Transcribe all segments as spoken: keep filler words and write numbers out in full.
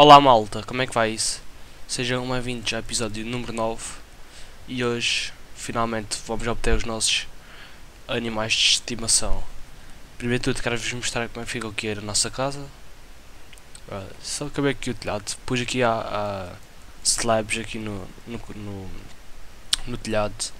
Olá malta, como é que vai isso? Sejam bem-vindos ao episódio número nove. E hoje, finalmente, vamos obter os nossos animais de estimação. Primeiro de tudo, quero vos mostrar como é que fica aqui a nossa casa. uh, Só acabei aqui o telhado, pus aqui a slabs aqui no, no, no, no telhado.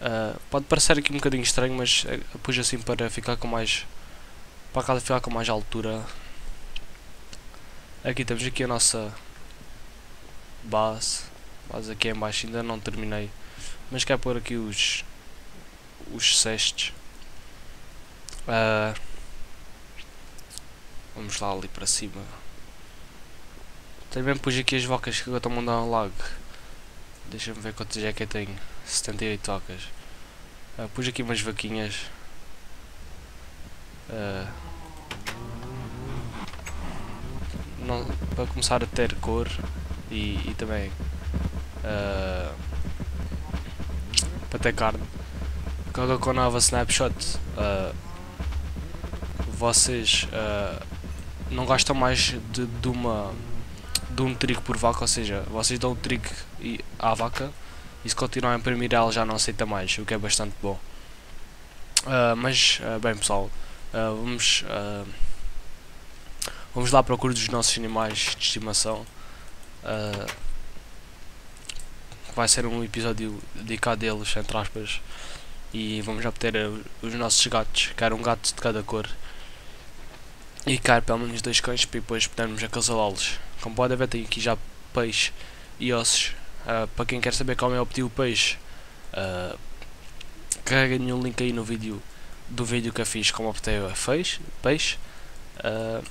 uh, Pode parecer aqui um bocadinho estranho, mas pus assim para ficar com mais... para a casa ficar com mais altura. Aqui temos aqui a nossa base, base aqui em baixo, ainda não terminei, mas quero pôr aqui os os cestos. Uh, vamos lá ali para cima. Também pus aqui as vacas que agora estão a mandar um lago. Deixa-me ver quantas é que eu tenho, setenta e oito vacas. Uh, pus aqui umas vaquinhas. Uh, Não, para começar a ter cor e, e também uh, para ter carne. Agora com a nova snapshot, uh, vocês uh, não gastam mais de, de, uma, de um trigo por vaca, ou seja, vocês dão o trigo à vaca e se continuar a imprimir ela já não aceita mais, o que é bastante bom. Uh, mas, uh, bem pessoal, uh, vamos... Uh, Vamos lá à procura dos nossos animais de estimação. Uh, vai ser um episódio dedicado a eles, entre aspas. E vamos obter os nossos gatos. Quero um gato de cada cor. E quero pelo menos dois cães para depois podermos acasalá-los. Como podem ver, tenho aqui já peixe e ossos. Uh, para quem quer saber como é obter o peixe, uh, carreguem no link aí no vídeo do vídeo que eu fiz como obter peixe. Uh,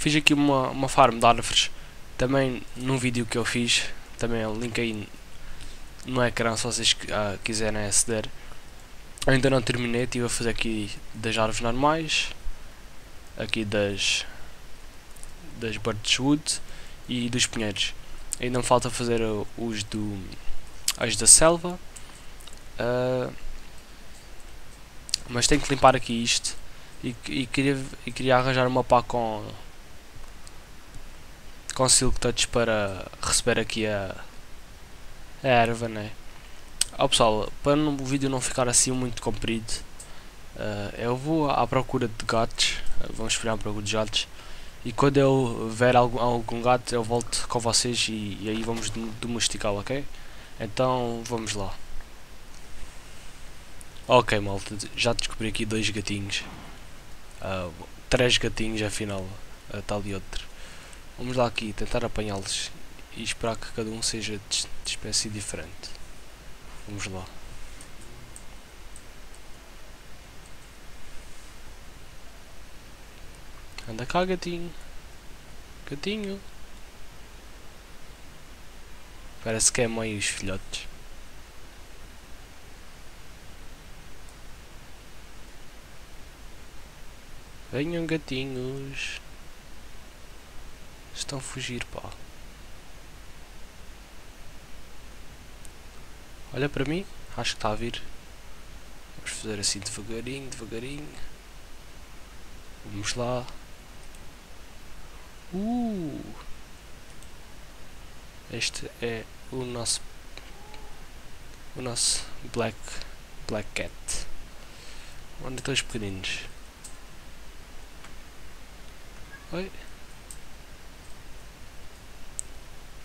Fiz aqui uma, uma farm de árvores, também num vídeo que eu fiz, também o link aí no ecrã se vocês uh, quiserem aceder. Ainda não terminei, estive a fazer aqui das árvores normais, aqui das, das birchwood e dos pinheiros. Ainda me falta fazer os, do, os da selva, uh, mas tenho que limpar aqui isto e, e, queria, e queria arranjar uma pá com... com silk touch para receber aqui a, a erva, né? Oh, pessoal, para o vídeo não ficar assim muito comprido, uh, eu vou à procura de gatos, uh, vamos esperar um pouco de gatos, e quando eu ver algum, algum gato eu volto com vocês e, e aí vamos domesticá-lo, ok? Então vamos lá. Ok malta, já descobri aqui dois gatinhos, uh, três gatinhos afinal, uh, tal e outro. Vamos lá aqui tentar apanhá-los e esperar que cada um seja de espécie diferente. Vamos lá. Anda cá, gatinho. Gatinho. Parece que é a mãe e os filhotes. Venham, gatinhos. Estão a fugir, pá. Olha para mim, acho que está a vir. Vamos fazer assim devagarinho, devagarinho. Vamos lá. Uh! Este é o nosso o nosso black black cat. Onde estão os pequeninos? Oi.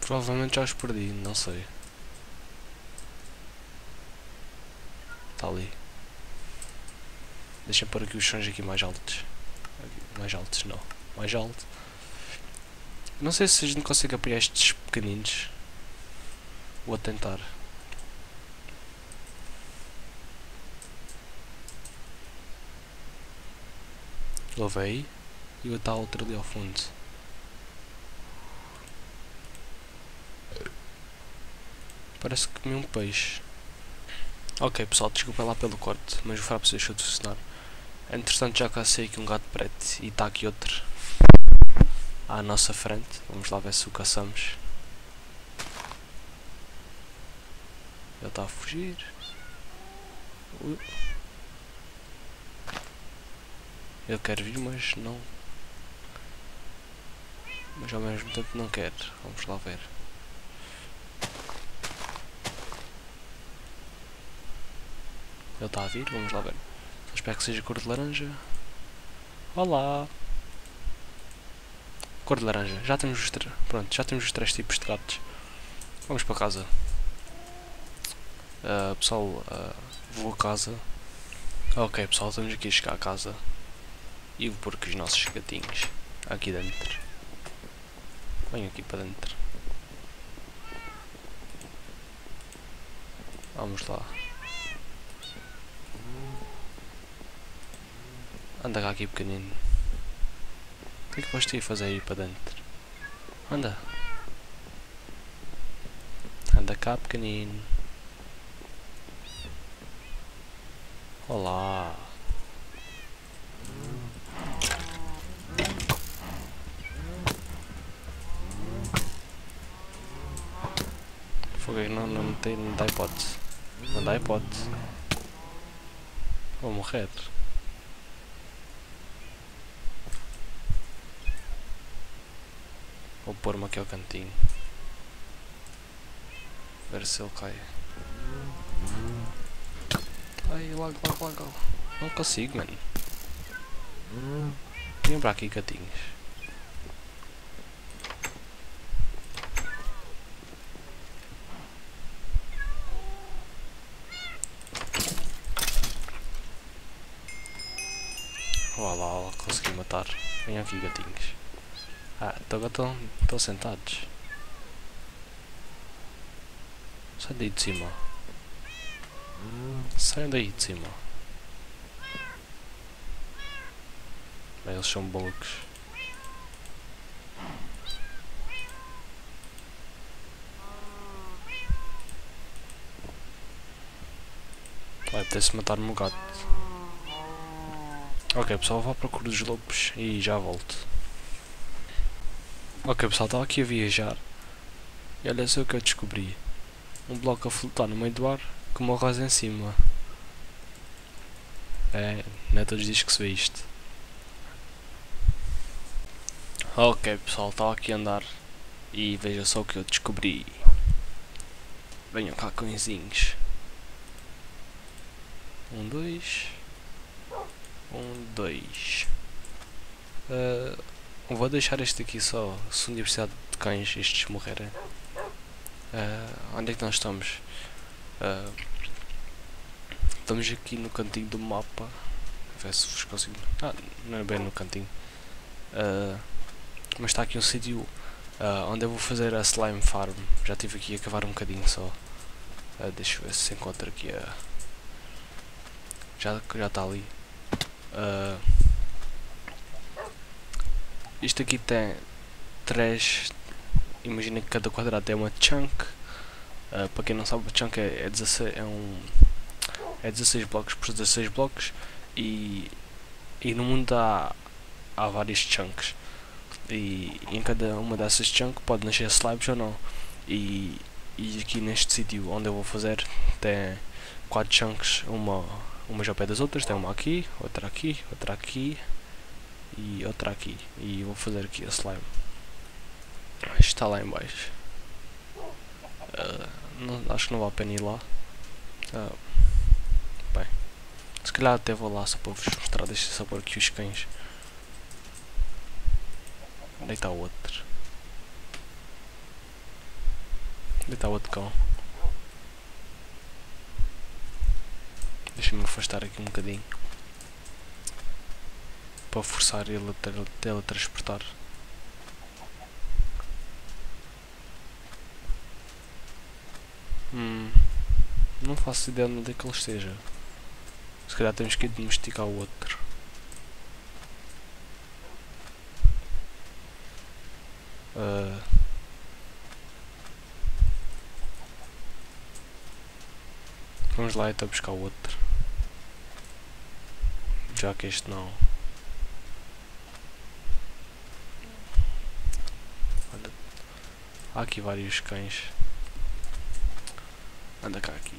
Provavelmente já os perdi, não sei. Está ali. Deixa-me pôr aqui os sons aqui mais altos. Aqui, mais altos não. Mais alto. Não sei se a gente consegue apanhar estes pequeninos. Vou tentar. Lovei. E o tal outro ali ao fundo. Parece que comi um peixe. Ok pessoal, desculpa lá pelo corte, mas o Fraps deixou de funcionar. Entretanto já cacei aqui um gato preto e está aqui outro à nossa frente. Vamos lá ver se o caçamos. Ele está a fugir. Ui. Eu quero vir, mas não. mas ao mesmo tempo não quer. Vamos lá ver. Ele está a vir, vamos lá ver. Espero que seja cor de laranja. Olá! Cor de laranja. Já temos os três. Pronto, já temos os três tipos de gatos. Vamos para casa. Uh, pessoal, uh, vou a casa. Ok pessoal, estamos aqui a chegar a casa. E vou pôr aqui os nossos gatinhos. Aqui dentro. Venho aqui para dentro. Vamos lá. Anda cá aqui pequenino. O que é que vais ter a fazer aí para dentro? Anda. Anda cá pequenino. Olá. Foguei, não, não me tem, não dá hipótese. Não dá hipótese. Vou morrer. Vou pôr-me aqui ao cantinho. Ver se ele cai. Ai, logo, logo, logo. Não consigo, mano. Vem para aqui, gatinhos. Olha lá, olha, consegui matar. Vem aqui, gatinhos. Ah, agora estão sentados. Sai daí de cima. Sai daí de cima. Bem, eles são malucos. Vai ter se matar-me um gato. Ok pessoal, vou à procura dos lobos e já volto. Ok pessoal, estava aqui a viajar e olha só o que eu descobri. Um bloco a flutuar no meio do ar com uma rosa em cima. É, não é todos os dias que se vê isto. Ok pessoal, estava aqui a andar e veja só o que eu descobri. Venham cá, cãezinhos. Um, dois. Um, dois. Uh... Vou deixar este aqui só, se um dia precisar de cães, estes morrerem. Uh, onde é que nós estamos? Uh, estamos aqui no cantinho do mapa. Vê se vos consigo... Ah, não é bem no cantinho. Uh, mas está aqui um sítio uh, onde eu vou fazer a slime farm. Já estive aqui a cavar um bocadinho só. Uh, deixa eu ver se encontro aqui a... Já já está ali. Uh, Isto aqui tem três, imagina que cada quadrado é uma chunk. Uh, para quem não sabe, a chunk é, é, dezasseis, é, um, é dezasseis blocos por dezasseis blocos e, e no mundo há, há vários chunks e, e em cada uma dessas chunks pode nascer slabs ou não. E, e aqui neste sítio onde eu vou fazer tem quatro chunks, uma, uma ao pé das outras, tem uma aqui, outra aqui, outra aqui e outra aqui, e vou fazer aqui a slime. Isto está lá em baixo. Uh, não, acho que não vale a pena ir lá. Uh, bem, se calhar até vou lá só para vos mostrar. Deixa eu só pôr aqui os cães. Onde está o outro? Onde está o outro cão? Deixa-me afastar aqui um bocadinho para forçar ele a tele teletransportar. Hum, não faço ideia de onde é que ele esteja. Se calhar temos que domesticar o outro. Uh, vamos lá então buscar o outro, já que este não. Há aqui vários cães. Anda cá aqui.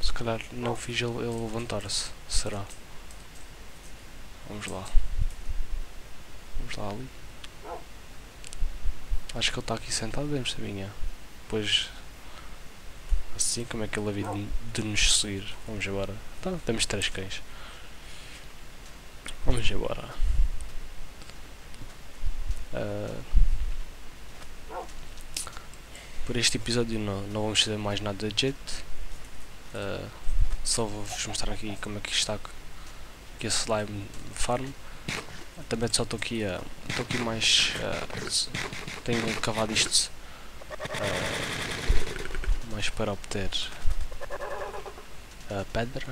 Se calhar não fiz ele, ele levantar-se. Será? Vamos lá. Vamos lá ali. Acho que ele está aqui sentado dentro da minha. Pois assim, como é que ele havia de nos seguir? Vamos embora. Tá, temos três cães. Vamos embora. Uh, por este episódio não, não vamos fazer mais nada de jeito. Uh, só vou-vos mostrar aqui como é que está aqui a slime farm. Também só estou aqui a. Estou aqui mais. Uh, tenho cavado isto uh, mais para obter a pedra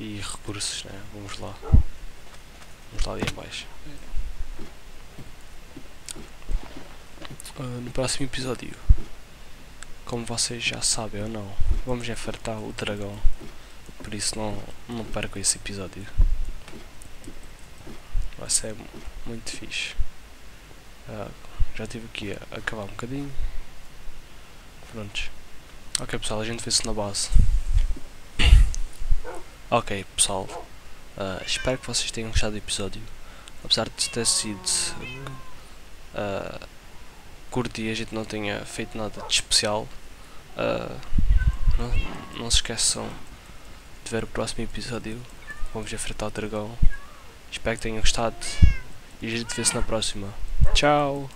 e recursos, né? Vamos lá. Vamos lá ali abaixo. Uh, no próximo episódio, como vocês já sabem ou não, vamos enfrentar o dragão. Por isso não, não percam esse episódio. Vai ser muito fixe. Uh, já estive aqui a acabar um bocadinho. Prontos. Ok pessoal, a gente vê-se na base. Ok pessoal, uh, espero que vocês tenham gostado do episódio. Apesar de ter sido uh, curto e a gente não tenha feito nada de especial, uh, não, não se esqueçam de ver o próximo episódio. Vamos enfrentar o dragão. Espero que tenham gostado e a gente vê-se na próxima. Tchau!